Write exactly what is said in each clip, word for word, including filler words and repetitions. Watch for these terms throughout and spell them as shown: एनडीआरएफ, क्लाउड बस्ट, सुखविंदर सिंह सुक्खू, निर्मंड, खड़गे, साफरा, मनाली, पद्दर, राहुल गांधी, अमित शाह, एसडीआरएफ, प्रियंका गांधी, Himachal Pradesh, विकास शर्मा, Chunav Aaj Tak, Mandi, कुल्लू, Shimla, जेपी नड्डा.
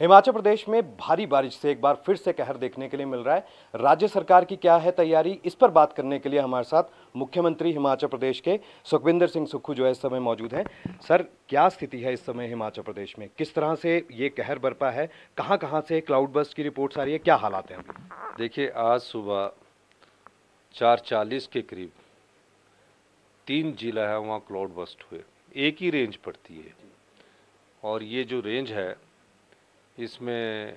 हिमाचल प्रदेश में भारी बारिश से एक बार फिर से कहर देखने के लिए मिल रहा है। राज्य सरकार की क्या है तैयारी, इस पर बात करने के लिए हमारे साथ मुख्यमंत्री हिमाचल प्रदेश के सुखविंदर सिंह सुक्खू जो है इस समय मौजूद हैं। सर, क्या स्थिति है इस समय हिमाचल प्रदेश में, किस तरह से ये कहर बरपा है, कहां कहां से क्लाउड बस्ट की रिपोर्ट्स आ रही है, क्या हालात हैं? देखिए, आज सुबह चार चालीस के करीब तीन जिला है वहाँ क्लाउड बस्ट हुए। एक ही रेंज पड़ती है और ये जो रेंज है इसमें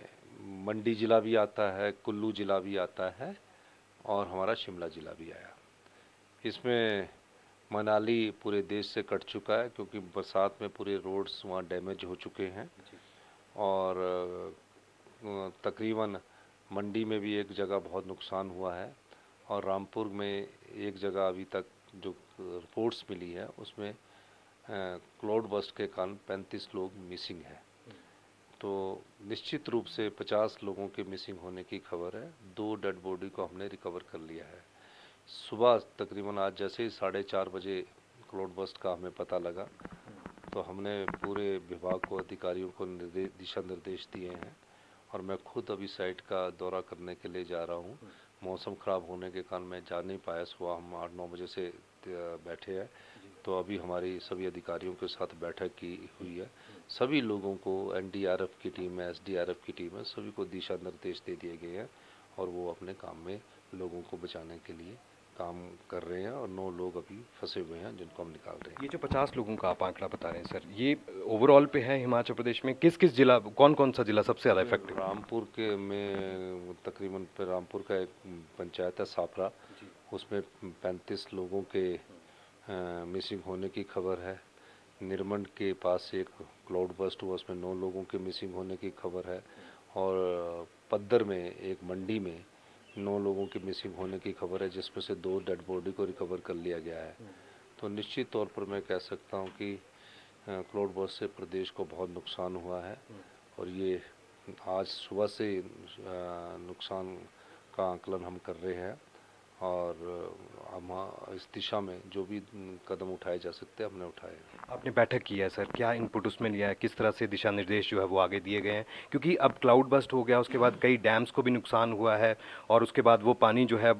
मंडी ज़िला भी आता है, कुल्लू ज़िला भी आता है और हमारा शिमला ज़िला भी आया। इसमें मनाली पूरे देश से कट चुका है क्योंकि बरसात में पूरे रोड्स वहाँ डैमेज हो चुके हैं और तकरीबन मंडी में भी एक जगह बहुत नुकसान हुआ है और रामपुर में एक जगह अभी तक जो रिपोर्ट्स मिली है उसमें क्लाउड बस्ट के कारण पैंतीस लोग मिसिंग हैं। तो निश्चित रूप से पचास लोगों के मिसिंग होने की खबर है। दो डेड बॉडी को हमने रिकवर कर लिया है। सुबह तकरीबन आज जैसे ही साढ़े चार बजे क्लाउड बस्ट का हमें पता लगा तो हमने पूरे विभाग को, अधिकारियों को निर्देश दिशा निर्देश दिए हैं और मैं खुद अभी साइट का दौरा करने के लिए जा रहा हूँ। मौसम ख़राब होने के कारण मैं जा नहीं पाया। सुबह हम आठ नौ बजे से बैठे हैं तो अभी हमारी सभी अधिकारियों के साथ बैठक की हुई है। सभी लोगों को, एनडीआरएफ की टीम है, एसडीआरएफ की टीम है, सभी को दिशा निर्देश दे दिए गए हैं और वो अपने काम में लोगों को बचाने के लिए काम कर रहे हैं और नौ लोग अभी फंसे हुए हैं जिनको हम निकाल रहे हैं। ये जो पचास लोगों का आप आंकड़ा बता रहे हैं सर, ये ओवरऑल पे है हिमाचल प्रदेश में? किस किस जिला, कौन कौन सा जिला सबसे ज़्यादा इफेक्ट? रामपुर के में तकरीबन, रामपुर का एक पंचायत है साफरा, उसमें पैंतीस लोगों के मिसिंग होने की खबर है। निर्मंड के पास एक क्लाउड बस्ट हुआ, उसमें नौ लोगों के मिसिंग होने की खबर है और पद्दर में एक मंडी में नौ लोगों के मिसिंग होने की खबर है जिसमें से दो डेड बॉडी को रिकवर कर लिया गया है। तो निश्चित तौर पर मैं कह सकता हूँ कि क्लाउड बस्ट से प्रदेश को बहुत नुकसान हुआ है और ये आज सुबह से नुकसान का आकलन हम कर रहे हैं और हम इस दिशा में जो भी कदम उठाए जा सकते हैं हमने उठाए। आपने बैठक की है सर, क्या इनपुट उसमें लिया है, किस तरह से दिशा निर्देश जो है वो आगे दिए गए हैं? क्योंकि अब क्लाउड बस्ट हो गया, उसके बाद कई डैम्स को भी नुकसान हुआ है और उसके बाद वो पानी जो है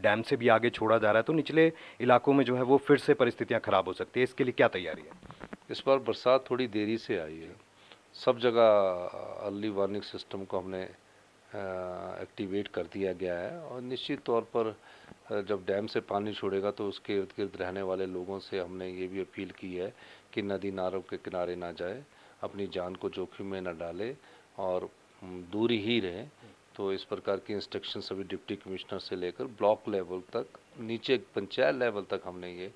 डैम से भी आगे छोड़ा जा रहा है तो निचले इलाकों में जो है वो फिर से परिस्थितियाँ ख़राब हो सकती है। इसके लिए क्या तैयारी है? इस बार बरसात थोड़ी देरी से आई है, सब जगह अर्ली वार्निंग सिस्टम को हमने एक्टिवेट कर दिया गया है और निश्चित तौर पर जब डैम से पानी छोड़ेगा तो उसके इर्द गिर्द रहने वाले लोगों से हमने ये भी अपील की है कि नदी नालों के किनारे ना जाए, अपनी जान को जोखिम में ना डाले और दूरी ही रहें। तो इस प्रकार की इंस्ट्रक्शन सभी डिप्टी कमिश्नर से लेकर ब्लॉक लेवल तक, नीचे पंचायत लेवल तक हमने ये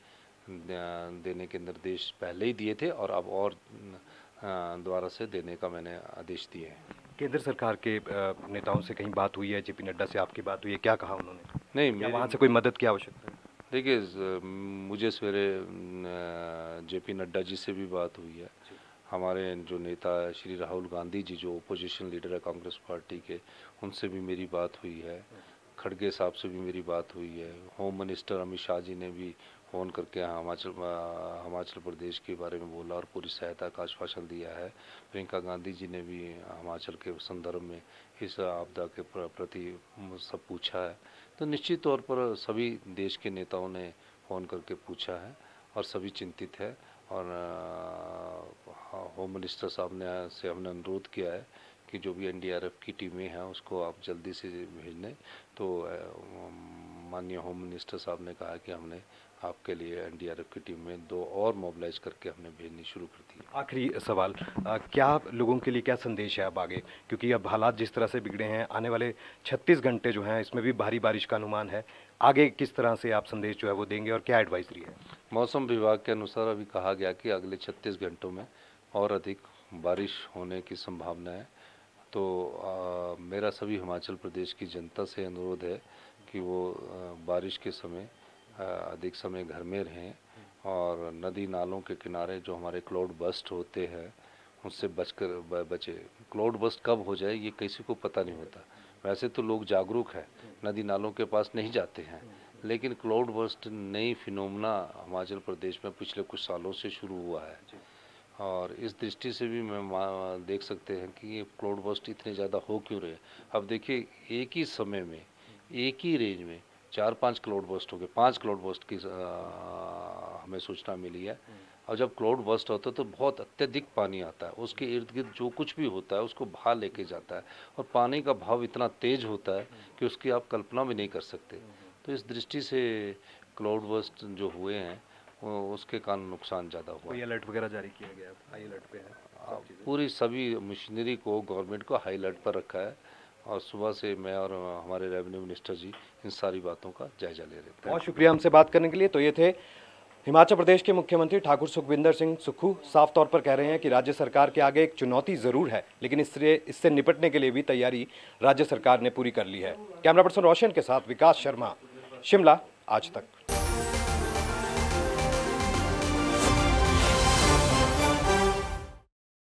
देने के निर्देश पहले ही दिए थे और अब और द्वारा से देने का मैंने आदेश दिए हैं। केंद्र सरकार के नेताओं से कहीं बात हुई है? जेपी नड्डा से आपकी बात हुई है, क्या कहा उन्होंने? नहीं, मैं वहाँ से कोई मदद की आवश्यकता है? देखिए, मुझे सवेरे जेपी नड्डा जी से भी बात हुई है। हमारे जो नेता श्री राहुल गांधी जी जो ओपोजिशन लीडर है कांग्रेस पार्टी के, उनसे भी मेरी बात हुई है। खड़गे साहब से भी मेरी बात हुई है। होम मिनिस्टर अमित शाह जी ने भी फ़ोन करके हिमाचल हिमाचल प्रदेश के बारे में बोला और पूरी सहायता का आश्वासन दिया है। प्रियंका गांधी जी ने भी हिमाचल के संदर्भ में इस आपदा के प्रति सब पूछा है। तो निश्चित तौर पर सभी देश के नेताओं ने फ़ोन करके पूछा है और सभी चिंतित है और होम मिनिस्टर साहब ने से हमने अनुरोध किया है कि जो भी एनडीआरएफ की टीमें हैं उसको आप जल्दी से भेज लें। तो माननीय होम मिनिस्टर साहब ने कहा कि हमने आपके लिए एनडीआरएफ की टीम में दो और मोबिलाइज करके हमने भेजनी शुरू कर दी। आखिरी सवाल, आ, क्या लोगों के लिए क्या संदेश है अब आगे, क्योंकि अब हालात जिस तरह से बिगड़े हैं, आने वाले छत्तीस घंटे जो हैं इसमें भी भारी बारिश का अनुमान है, आगे किस तरह से आप संदेश जो है वो देंगे और क्या एडवाइजरी है? मौसम विभाग के अनुसार अभी कहा गया कि अगले छत्तीस घंटों में और अधिक बारिश होने की संभावना है। तो आ, मेरा सभी हिमाचल प्रदेश की जनता से अनुरोध है कि वो आ, बारिश के समय अधिक समय घर में रहें और नदी नालों के किनारे जो हमारे क्लाउड बस्ट होते हैं उससे बचकर बचे। क्लाउड बस्ट कब हो जाए ये किसी को पता नहीं होता। वैसे तो लोग जागरूक हैं, नदी नालों के पास नहीं जाते हैं, लेकिन क्लाउड बस्ट नई फिनोमेना हिमाचल प्रदेश में पिछले कुछ सालों से शुरू हुआ है और इस दृष्टि से भी मैं देख सकते हैं कि ये क्लाउड बस्ट इतने ज़्यादा हो क्यों रहे। अब देखिए एक ही समय में एक ही रेंज में चार पांच क्लाउड बस्ट हो गए, पाँच क्लाउड बस्ट की आ, हमें सूचना मिली है। और जब क्लाउड बस्ट होता है तो बहुत अत्यधिक पानी आता है, उसके इर्द गिर्द जो कुछ भी होता है उसको बहा लेके जाता है और पानी का भाव इतना तेज होता है कि उसकी आप कल्पना भी नहीं कर सकते। तो इस दृष्टि से क्लाउड बस्ट जो हुए हैं उसके कारण नुकसान ज़्यादा हुआ। कोई अलर्ट वगैरह जारी किया गया? हाई अलर्ट पे है पूरी सभी मशीनरी को, गवर्नमेंट को हाई अलर्ट पर रखा है और सुबह से मैं और हमारे रेवेन्यू मिनिस्टर जी इन सारी बातों का जायजा ले रहे थे। बहुत शुक्रिया हमसे बात करने के लिए। तो ये थे हिमाचल प्रदेश के मुख्यमंत्री ठाकुर सुखविंदर सिंह सुक्खू। साफ तौर पर कह रहे हैं कि राज्य सरकार के आगे एक चुनौती ज़रूर है, लेकिन इससे इससे निपटने के लिए भी तैयारी राज्य सरकार ने पूरी कर ली है। कैमरा पर्सन रोशन के साथ विकास शर्मा, शिमला, आज तक।